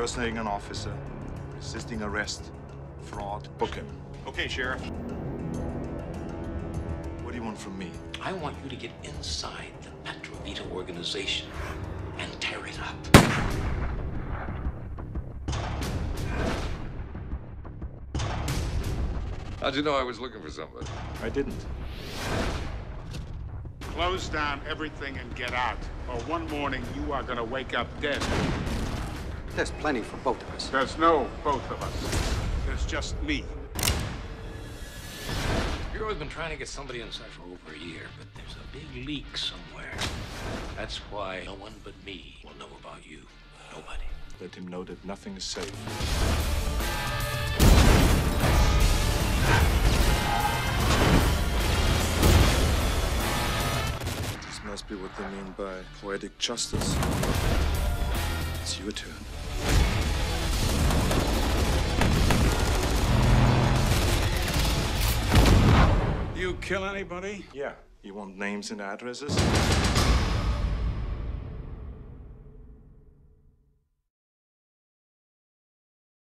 impersonating an officer, resisting arrest, fraud. Book him. Okay, Sheriff. What do you want from me? I want you to get inside the Petrovita organization and tear it up. How'd you know I was looking for somebody? I didn't. Close down everything and get out, or one morning you are gonna wake up dead. There's plenty for both of us. There's no both of us. There's just me. The Bureau's been trying to get somebody inside for over a year, but there's a big leak somewhere. That's why no one but me will know about you. Nobody. Let him know that nothing is safe. Must be what they mean by poetic justice. It's your turn. You kill anybody? Yeah. You want names and addresses?